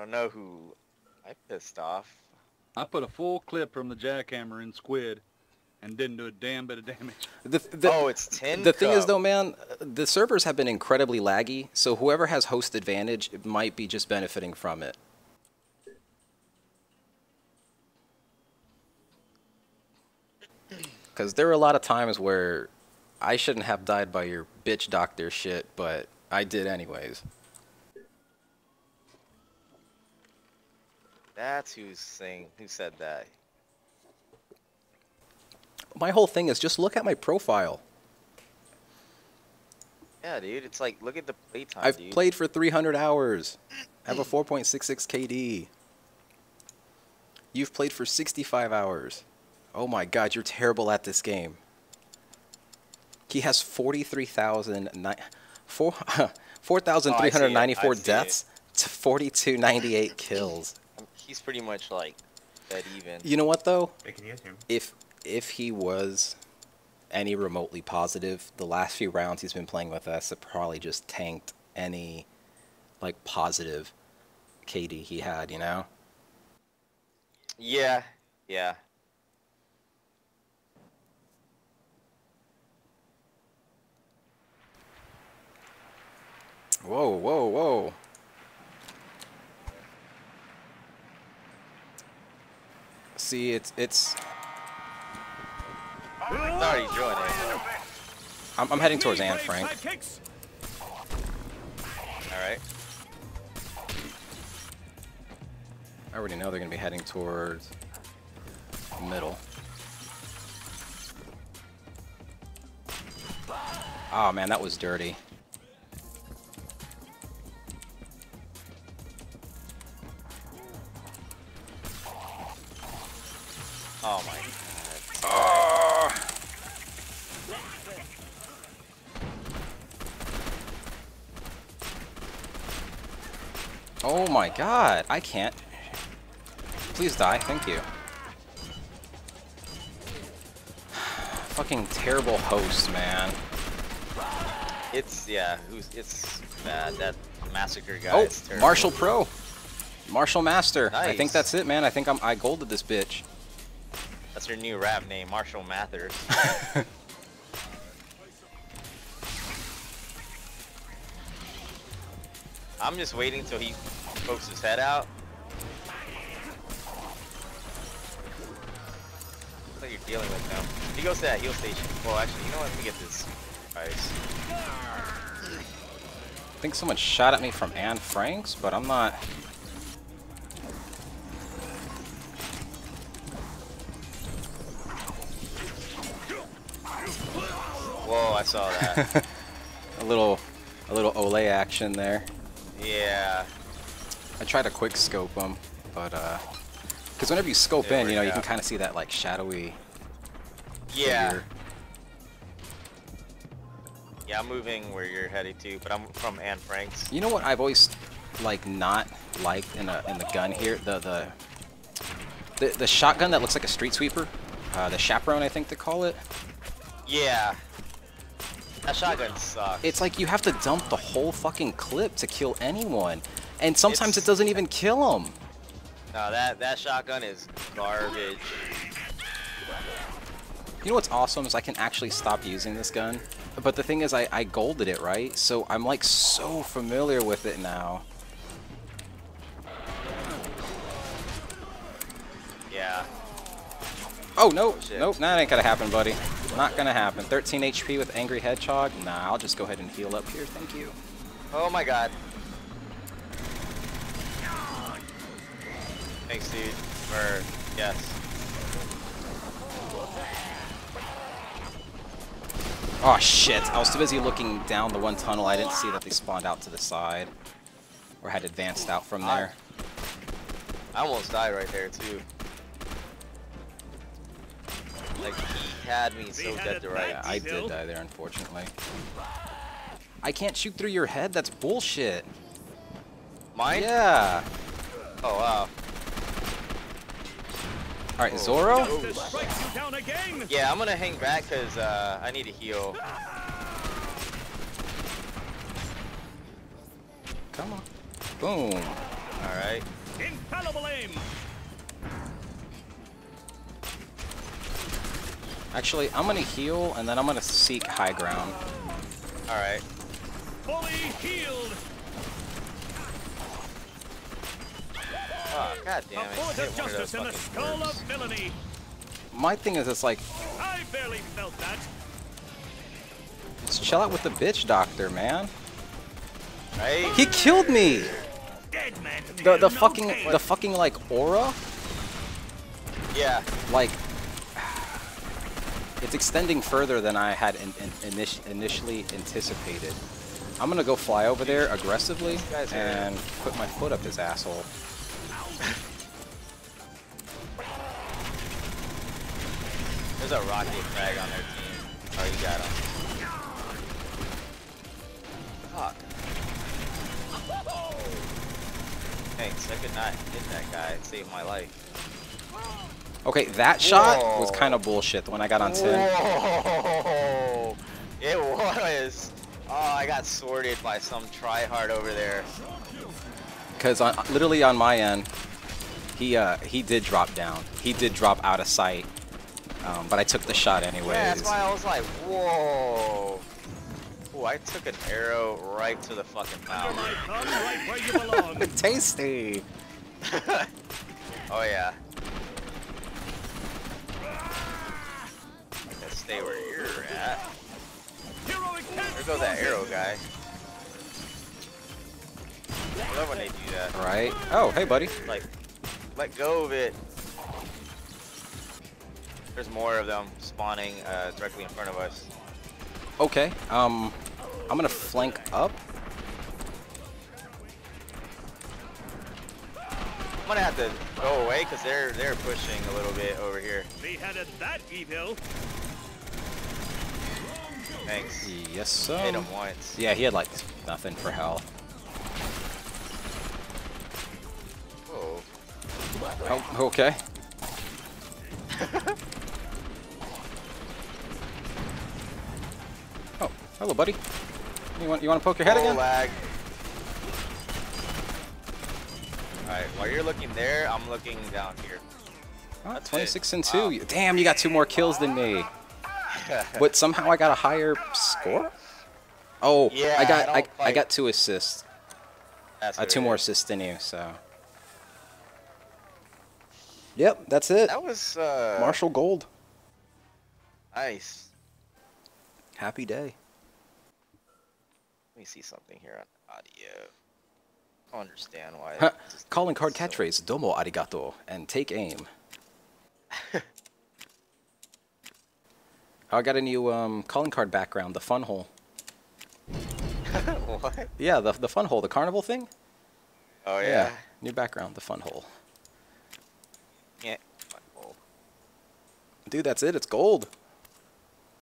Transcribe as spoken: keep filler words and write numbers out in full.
I don't know who I pissed off. I put a full clip from the Jackhammer in Squid and didn't do a damn bit of damage. The, the, oh, it's ten. The cup. Thing is, though, man, the servers have been incredibly laggy, so whoever has host advantage it might be just benefiting from it. Because there are a lot of times where I shouldn't have died by your bitch doctor shit, but I did anyways. That's who's saying, who said that. My whole thing is just look at my profile. Yeah, dude, it's like, look at the playtime, I've dude. played for three hundred hours. I have a four point six six K D. You've played for sixty-five hours. Oh my god, you're terrible at this game. He has forty-three thousand, four thousand three hundred ninety-four deaths to forty-two ninety-eight kills. He's pretty much like that even. You know what though? I can use him. If if he was any remotely positive, the last few rounds he's been playing with us have probably just tanked any like positive K D he had, you know? Yeah, yeah. Whoa, whoa, whoa. See, it's, it's... Sorry, join it. I'm, I'm heading towards Anne Frank. Alright. I already know they're going to be heading towards middle. Oh man, that was dirty. Oh my god. Oh. Oh my god, I can't. Please die, thank you. Fucking terrible host, man. It's, yeah, who's, it's bad. That massacre guy oh, is terrible. Marshall Pro. Marshall Master. Nice. I think that's it, man. I think I'm, I golded this bitch. That's your new rap name, Marshall Mathers. I'm just waiting till he pokes his head out. That's what you're dealing with now. He goes to that heal station. Well, actually, you know what? Let me get this. Ice. I think someone shot at me from Anne Frank's, but I'm not... Whoa, I saw that. a little a little Olay action there. Yeah. I tried to quick scope him, but uh because whenever you scope it in, you know, out. you can kind of see that like shadowy Yeah. figure. Yeah, I'm moving where you're headed to, but I'm from Anne Frank's. You know what I've always like not liked in a in the gun here, the the the, the shotgun that looks like a street sweeper, uh the chaperone I think they call it. Yeah. That shotgun sucks. It's like you have to dump the whole fucking clip to kill anyone, and sometimes it's, it doesn't even kill them. No, that that shotgun is garbage. You know what's awesome is I can actually stop using this gun, but the thing is I, I golded it, right? So I'm like so familiar with it now. Yeah. Oh, no, oh, nope, that ain't gonna happen, buddy. Not gonna happen. thirteen H P with angry hedgehog? Nah, I'll just go ahead and heal up here, thank you. Oh my god. Thanks, dude, for, yes. Oh shit, I was too busy looking down the one tunnel, I didn't see that they spawned out to the side. Or had advanced out from there. I, I almost died right there, too. Like, he had me so dead to right. Yeah, I did die there, unfortunately. I can't shoot through your head? That's bullshit. Mine? Yeah. Oh, wow. Alright, Zoro? Oh. Yeah, I'm gonna hang back because uh, I need to heal. Come on. Boom. Alright. Infallible aim. Actually, I'm gonna heal and then I'm gonna seek high ground. Alright. Fully healed. Oh, god damn it. Hit one of those fucking birds. My thing is, it's like, I barely felt that. Just chill out with the bitch doctor, man. Right? He killed me. Dead man. The the no fucking pain. the fucking like aura. Yeah. Like, it's extending further than I had in, in, init initially anticipated. I'm gonna go fly over there aggressively and put my foot up his asshole. There's a rocket frag on their team. Oh, you got him. Fuck. Thanks, I could not hit that guy. It saved my life. Okay, that shot Whoa. was kind of bullshit when I got on ten. Whoa. It was. Oh, I got sworded by some tryhard over there. Because on, literally on my end, he uh, he did drop down. He did drop out of sight. Um, but I took the shot anyways. Yeah, that's why I was like, whoa. Ooh, I took an arrow right to the fucking mouth. Right where you belong. Tasty. Oh, yeah. Let's stay where you're at. There goes that arrow guy. I love when they do that. Right. Oh, hey, buddy. Like, let go of it. There's more of them spawning uh, directly in front of us. Okay, um, I'm gonna flank up. I'm gonna have to go away because they're they're pushing a little bit over here. Beheaded that evil. Thanks. Yes, sir. Hit him once. Yeah, he had like nothing for health. Whoa. Oh, okay. Oh, hello, buddy. You want you want to poke your head oh, again? Lag. All right. While you're looking there, I'm looking down here. Oh, twenty-six and two. Wow. Damn, you got two more kills than me. But somehow I got a higher score. Oh, yeah, I got I, I, I got two assists. That's uh, two more assists than you, so. Yep, that's it. That was uh, Marshall Gold. Nice. Happy day. Let me see something here on audio. I don't understand why. Huh. Calling card so catchphrase Domo Arigato and take aim. I got a new um, calling card background, the fun hole. What? Yeah, the the fun hole, the carnival thing. Oh yeah. Yeah, new background, the fun hole. Yeah. Dude, that's it. It's gold.